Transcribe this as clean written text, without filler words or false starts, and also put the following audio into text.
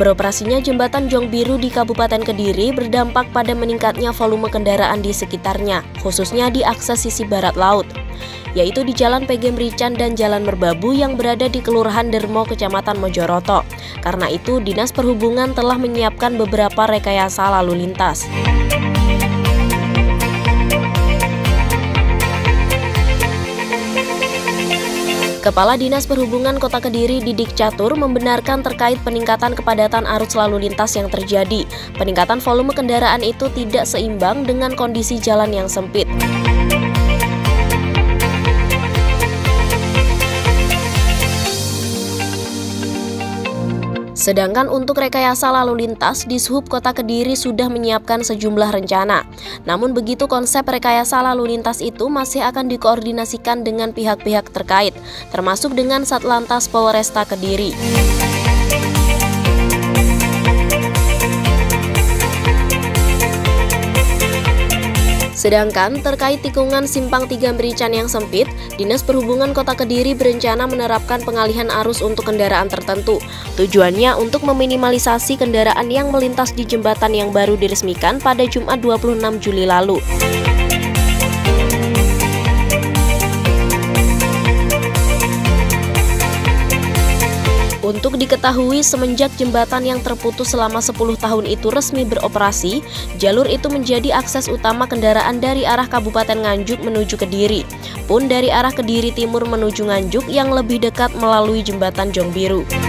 Beroperasinya jembatan Jongbiru di Kabupaten Kediri berdampak pada meningkatnya volume kendaraan di sekitarnya, khususnya di akses sisi barat laut, yaitu di Jalan PG Mritjan dan Jalan Merbabu yang berada di Kelurahan Dermo, Kecamatan Mojoroto. Karena itu, Dinas Perhubungan telah menyiapkan beberapa rekayasa lalu lintas. Kepala Dinas Perhubungan Kota Kediri Didik Catur membenarkan terkait peningkatan kepadatan arus lalu lintas yang terjadi. Peningkatan volume kendaraan itu tidak seimbang dengan kondisi jalan yang sempit. Sedangkan untuk rekayasa lalu lintas, Dishub Kota Kediri sudah menyiapkan sejumlah rencana. Namun begitu, konsep rekayasa lalu lintas itu masih akan dikoordinasikan dengan pihak-pihak terkait, termasuk dengan Satlantas Polresta Kediri. Sedangkan terkait tikungan Simpang 3 Merican yang sempit, Dinas Perhubungan Kota Kediri berencana menerapkan pengalihan arus untuk kendaraan tertentu. Tujuannya untuk meminimalisasi kendaraan yang melintas di jembatan yang baru diresmikan pada Jumat 26 Juli lalu. Untuk diketahui, semenjak jembatan yang terputus selama 10 tahun itu resmi beroperasi, jalur itu menjadi akses utama kendaraan dari arah Kabupaten Nganjuk menuju Kediri, pun dari arah Kediri Timur menuju Nganjuk yang lebih dekat melalui jembatan Jongbiru.